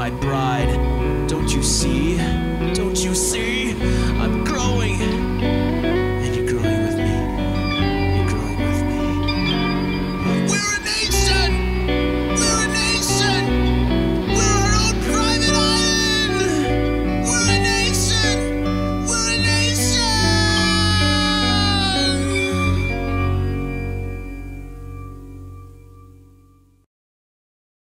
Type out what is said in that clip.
my bride. Don't you see?